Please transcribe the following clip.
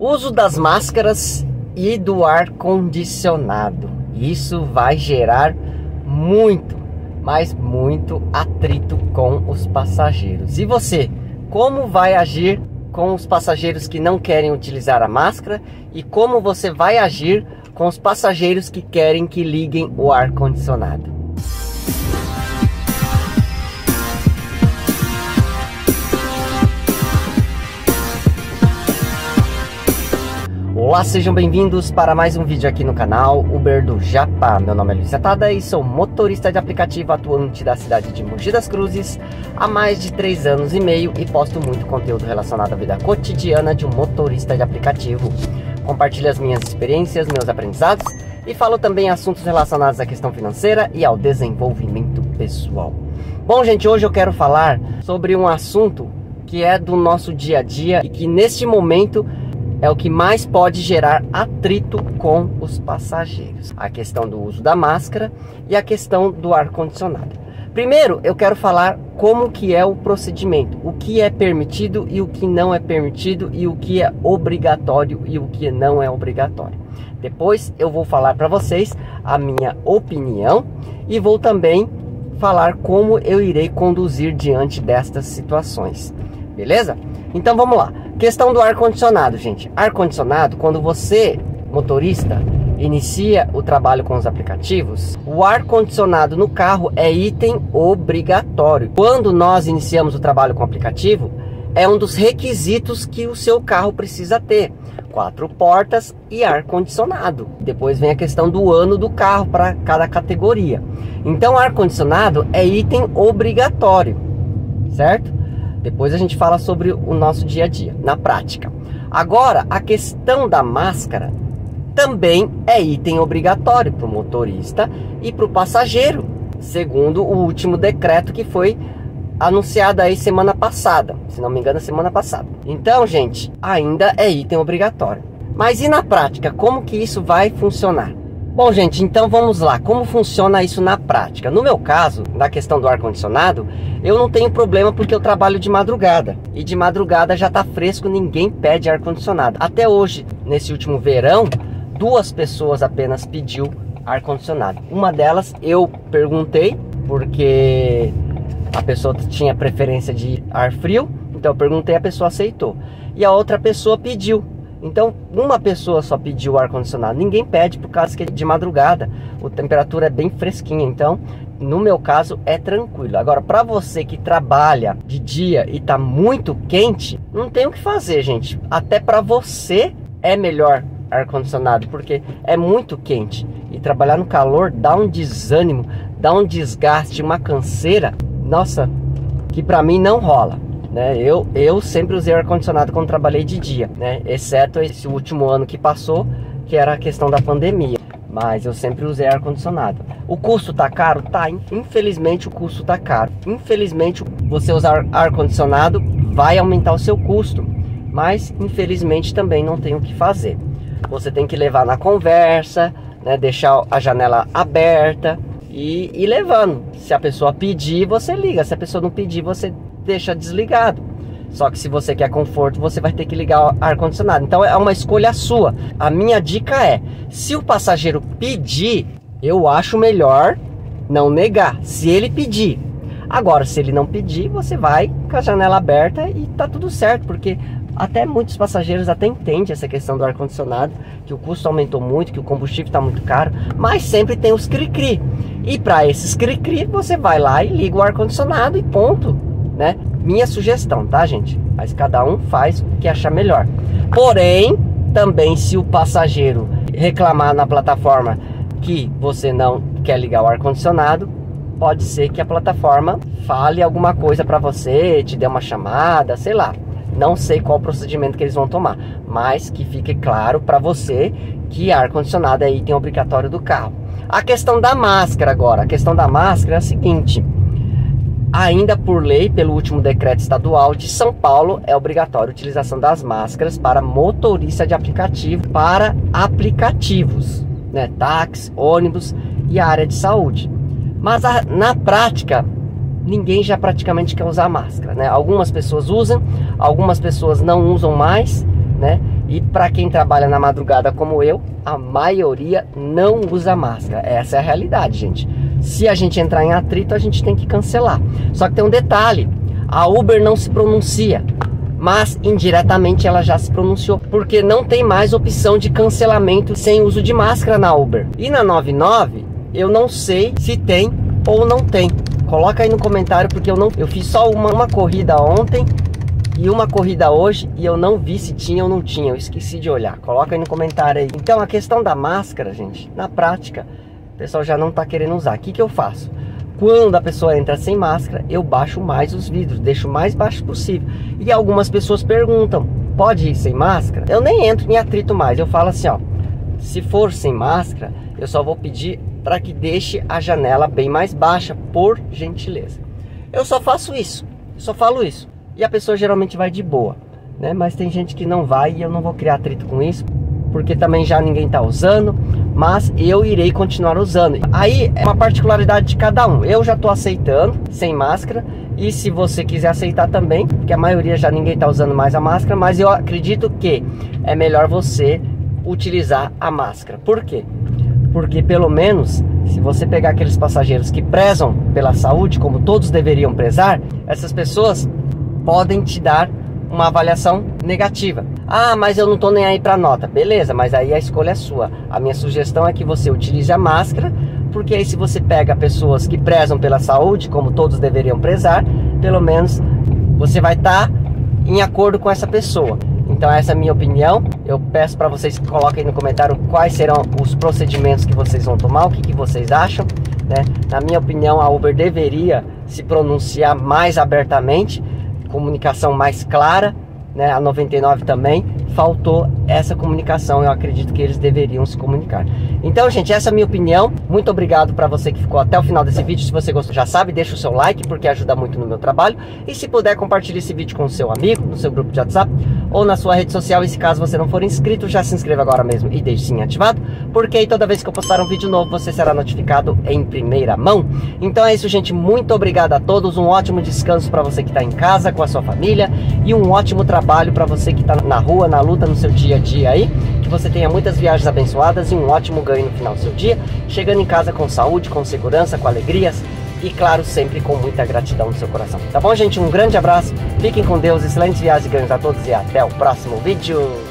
uso das máscaras e do ar condicionado. Isso vai gerar muito, mas muito atrito com os passageiros. E você, como vai agir com os passageiros que não querem utilizar a máscara? E como você vai agir com os passageiros que querem que liguem o ar condicionado? Olá, sejam bem-vindos para mais um vídeo aqui no canal Uber do Japa. Meu nome é Luis Hatada e sou motorista de aplicativo atuante da cidade de Mogi das Cruzes há mais de 3 anos e meio e posto muito conteúdo relacionado à vida cotidiana de um motorista de aplicativo. Compartilho as minhas experiências, meus aprendizados e falo também assuntos relacionados à questão financeira e ao desenvolvimento pessoal. Bom, gente, hoje eu quero falar sobre um assunto que é do nosso dia a dia e que neste momento é o que mais pode gerar atrito com os passageiros. A questão do uso da máscara e a questão do ar-condicionado. Primeiro, eu quero falar como que é o procedimento. O que é permitido e o que não é permitido. E o que é obrigatório e o que não é obrigatório. Depois, eu vou falar para vocês a minha opinião. E vou também falar como eu irei conduzir diante destas situações. Beleza? Então, vamos lá. Questão do ar-condicionado, gente. Ar-condicionado, quando você, motorista, inicia o trabalho com os aplicativos, o ar-condicionado no carro é item obrigatório. Quando nós iniciamos o trabalho com o aplicativo, é um dos requisitos que o seu carro precisa ter. 4 portas e ar-condicionado. Depois vem a questão do ano do carro para cada categoria. Então, ar-condicionado é item obrigatório, certo? Depois a gente fala sobre o nosso dia a dia, na prática. Agora, a questão da máscara também é item obrigatório para o motorista e para o passageiro, segundo o último decreto que foi anunciado aí semana passada, se não me engano, semana passada. Então, gente, ainda é item obrigatório. Mas e na prática, como que isso vai funcionar? Bom, gente, então vamos lá. Como funciona isso na prática? No meu caso, na questão do ar-condicionado, eu não tenho problema porque eu trabalho de madrugada. E de madrugada já tá fresco, ninguém pede ar-condicionado. Até hoje, nesse último verão, 2 pessoas apenas pediu ar-condicionado. Uma delas eu perguntei, porque a pessoa tinha preferência de ar frio. Então eu perguntei, a pessoa aceitou. E a outra pessoa pediu. Então, uma pessoa só pediu o ar-condicionado. Ninguém pede por causa que de madrugada a temperatura é bem fresquinha. Então, no meu caso, é tranquilo. Agora, para você que trabalha de dia e tá muito quente, não tem o que fazer, gente. Até para você é melhor ar-condicionado, porque é muito quente. E trabalhar no calor dá um desânimo, dá um desgaste, uma canseira. Nossa, que para mim não rola. Né? Eu sempre usei ar-condicionado quando trabalhei de dia, né? Exceto esse último ano que passou, que era a questão da pandemia. Mas eu sempre usei ar-condicionado. O custo tá caro? Tá, infelizmente o custo tá caro. Infelizmente você usar ar-condicionado vai aumentar o seu custo. Mas infelizmente também não tem o que fazer. Você tem que levar na conversa, né? Deixar a janela aberta e ir levando. Se a pessoa pedir, você liga. Se a pessoa não pedir, você deixa desligado. Só que se você quer conforto, você vai ter que ligar o ar-condicionado. Então é uma escolha sua. A minha dica é, se o passageiro pedir, eu acho melhor não negar, se ele pedir. Agora, se ele não pedir, você vai com a janela aberta e tá tudo certo, porque até muitos passageiros até entendem essa questão do ar-condicionado, que o custo aumentou muito, que o combustível tá muito caro, mas sempre tem os cri-cri. E para esses cri-cri, você vai lá e liga o ar-condicionado e ponto. Né? Minha sugestão, tá, gente? Mas cada um faz o que achar melhor. Porém, também se o passageiro reclamar na plataforma que você não quer ligar o ar-condicionado, pode ser que a plataforma fale alguma coisa pra você, te dê uma chamada, sei lá. Não sei qual procedimento que eles vão tomar, mas que fique claro pra você que ar-condicionado é item obrigatório do carro. A questão da máscara agora. A questão da máscara é a seguinte. Ainda por lei, pelo último decreto estadual de São Paulo, é obrigatório a utilização das máscaras para motorista de aplicativo, para aplicativos, né? Táxi, ônibus e a área de saúde. Mas na prática, ninguém já praticamente quer usar máscara, né? Algumas pessoas usam, algumas pessoas não usam mais, né? E para quem trabalha na madrugada como eu, a maioria não usa máscara. Essa é a realidade, gente. Se a gente entrar em atrito, a gente tem que cancelar. Só que tem um detalhe, a Uber não se pronuncia, mas indiretamente ela já se pronunciou, porque não tem mais opção de cancelamento sem uso de máscara na Uber. E na 99, eu não sei se tem ou não tem. Coloca aí no comentário, porque eu fiz só uma corrida ontem e uma corrida hoje, e eu não vi se tinha ou não tinha, eu esqueci de olhar. Coloca aí no comentário aí. Então, a questão da máscara, gente, na prática, o pessoal já não tá querendo usar. O que que eu faço? Quando a pessoa entra sem máscara, eu baixo mais os vidros, deixo o mais baixo possível. E algumas pessoas perguntam, pode ir sem máscara? Eu nem entro em atrito mais, eu falo assim, ó, se for sem máscara, eu só vou pedir para que deixe a janela bem mais baixa, por gentileza. Eu só faço isso, só falo isso. E a pessoa geralmente vai de boa, né? Mas tem gente que não vai e eu não vou criar atrito com isso, porque também já ninguém tá usando, mas eu irei continuar usando. Aí é uma particularidade de cada um. Eu já tô aceitando sem máscara, e se você quiser aceitar também, porque a maioria já ninguém tá usando mais a máscara, mas eu acredito que é melhor você utilizar a máscara. Por quê? Porque pelo menos, se você pegar aqueles passageiros que prezam pela saúde, como todos deveriam prezar, essas pessoas podem te dar uma avaliação negativa. Ah, mas eu não tô nem aí pra nota. Beleza, mas aí a escolha é sua. A minha sugestão é que você utilize a máscara, porque aí se você pega pessoas que prezam pela saúde, como todos deveriam prezar, pelo menos você vai estar em acordo com essa pessoa. Então essa é a minha opinião. Eu peço para vocês que coloquem aí no comentário quais serão os procedimentos que vocês vão tomar, o que que vocês acham, né? Na minha opinião, a Uber deveria se pronunciar mais abertamente, comunicação mais clara, né? A 99 também faltou essa comunicação. Eu acredito que eles deveriam se comunicar. Então, gente, essa é a minha opinião. Muito obrigado para você que ficou até o final desse vídeo. Se você gostou, já sabe, deixa o seu like, porque ajuda muito no meu trabalho. E se puder, compartilhe esse vídeo com o seu amigo, no seu grupo de WhatsApp ou na sua rede social. E se caso você não for inscrito, já se inscreva agora mesmo e deixe o sininho ativado, porque aí toda vez que eu postar um vídeo novo, você será notificado em primeira mão. Então é isso, gente. Muito obrigado a todos. Um ótimo descanso para você que está em casa com a sua família, e um ótimo trabalho para você que está na rua, na luta, no seu dia a dia aí. Que você tenha muitas viagens abençoadas e um ótimo ganho no final do seu dia, chegando em casa com saúde, com segurança, com alegrias e, claro, sempre com muita gratidão no seu coração. Tá bom, gente? Um grande abraço, fiquem com Deus, excelentes viagens e ganhos a todos, e até o próximo vídeo!